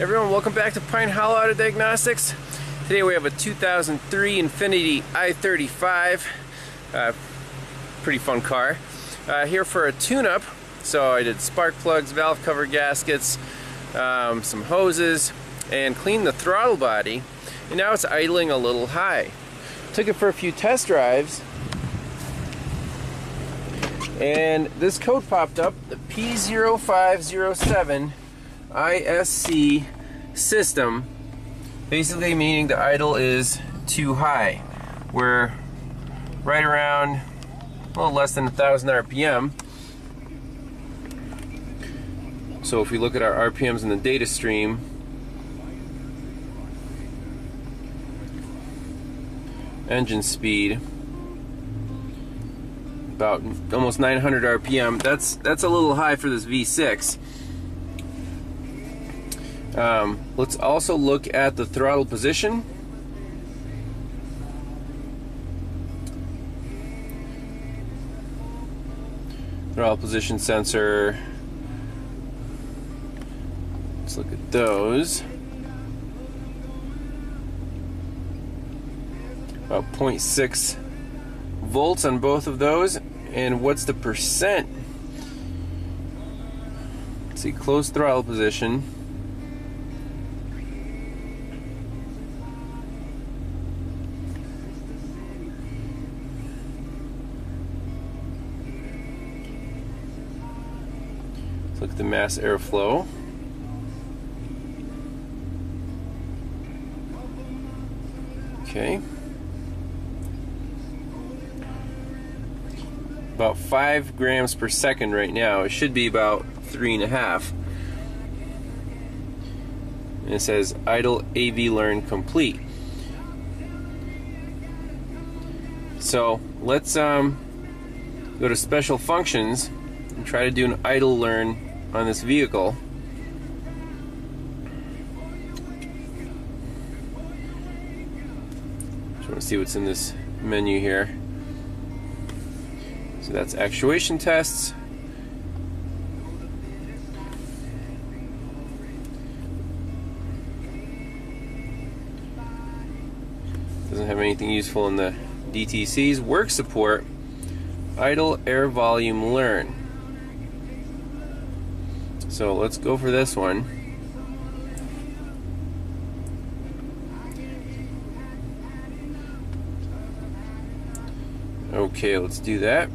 Everyone, welcome back to Pine Hollow Auto Diagnostics. Today we have a 2003 Infiniti I35, pretty fun car, here for a tune-up. So I did spark plugs, valve cover gaskets, some hoses, and cleaned the throttle body, and now it's idling a little high. Took it for a few test drives, and this code popped up, the P0507 ISC system, basically meaning the idle is too high. We're right around a little less than 1,000 RPM. So if we look at our RPMs in the data stream, engine speed, about almost 900 RPM. That's a little high for this V6. Let's also look at the throttle position. Throttle position sensor. Let's look at those. About 0.6 volts on both of those. And what's the percent? Let's see, closed throttle position. Look at the mass airflow. Okay. About 5 grams per second right now. It should be about 3.5. And it says idle AV learn complete. So let's go to special functions and try to do an idle learn on this vehicle. Just want to see what's in this menu here. So that's actuation tests. Doesn't have anything useful in the DTCs. Work support, idle air volume learn. So let's go for this one. Okay, let's do that.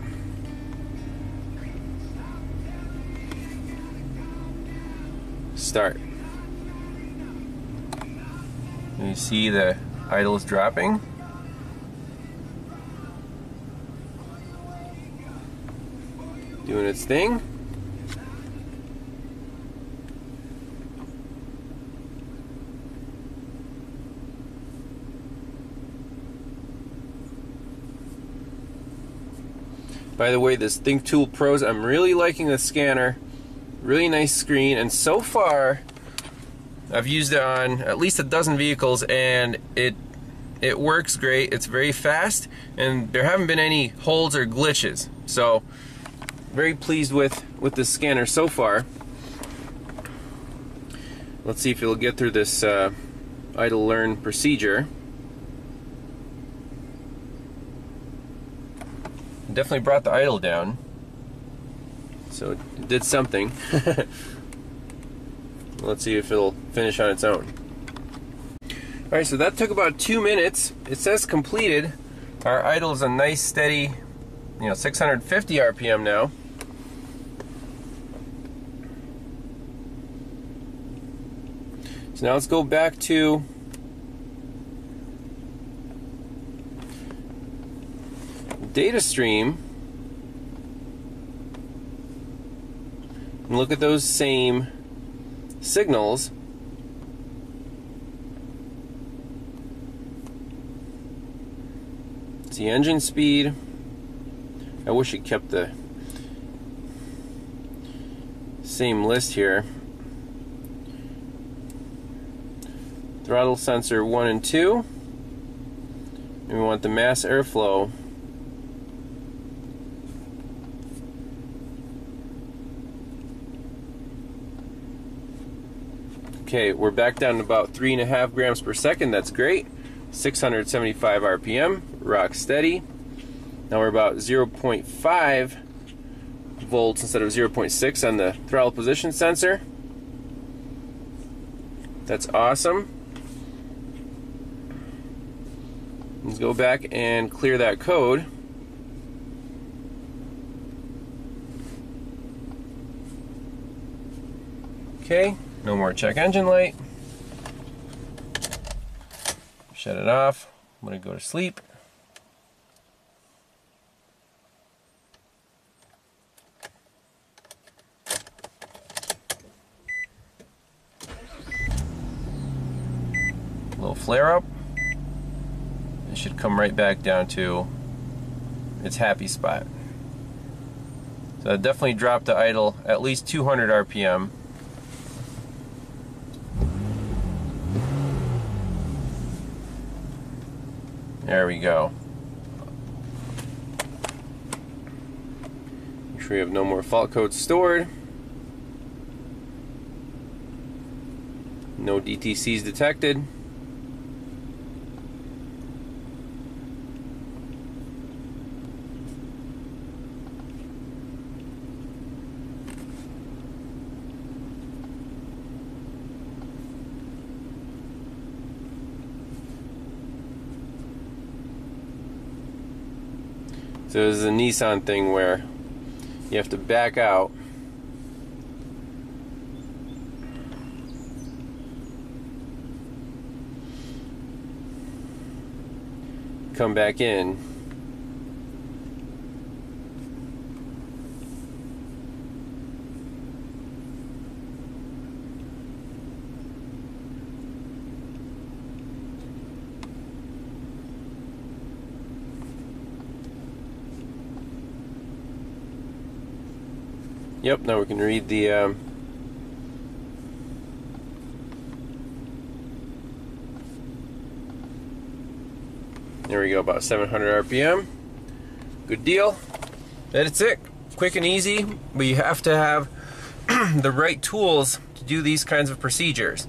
Start. And you see the idle is dropping. Doing its thing. By the way, this ThinkTool Pro S, I'm really liking the scanner. Really nice screen, and so far I've used it on at least 12 vehicles, and it works great. It's very fast, and there haven't been any holds or glitches. So very pleased with this scanner so far. Let's see if it'll get through this idle learn procedure. Definitely brought the idle down, so it did something. Let's see if it'll finish on its own. Alright, so that took about 2 minutes. It says completed. Our idle is a nice steady, 650 RPM now. So now let's go back to data stream and look at those same signals. It's the engine speed. I wish it kept the same list here. Throttle sensor 1 and 2, and we want the mass airflow. Okay, we're back down to about 3.5 grams per second. That's great. 675 RPM, rock steady. Now we're about 0.5 volts instead of 0.6 on the throttle position sensor. That's awesome. Let's go back and clear that code. Okay, no more check engine light. Shut it off. I'm gonna go to sleep. Little flare up. It should come right back down to its happy spot. So I definitely dropped the idle at least 200 RPM. There we go. Make sure we have no more fault codes stored. No DTCs detected. So this is a Nissan thing where you have to back out. Come back in. Yep, now we can read the there we go, about 700 RPM. Good deal. That's it. Quick and easy, but you have to have the right tools to do these kinds of procedures.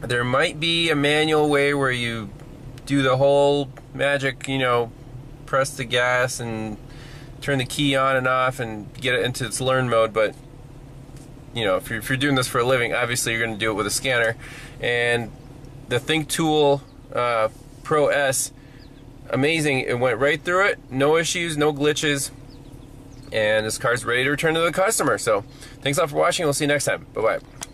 There might be a manual way where you do the whole magic, you know, press the gas and turn the key on and off and get it into its learn mode, but you know, if you're doing this for a living, obviously you're going to do it with a scanner. And the ThinkTool Pro S, amazing, it went right through it, no issues, no glitches, and this car's ready to return to the customer. So thanks a lot for watching, we'll see you next time. Bye bye.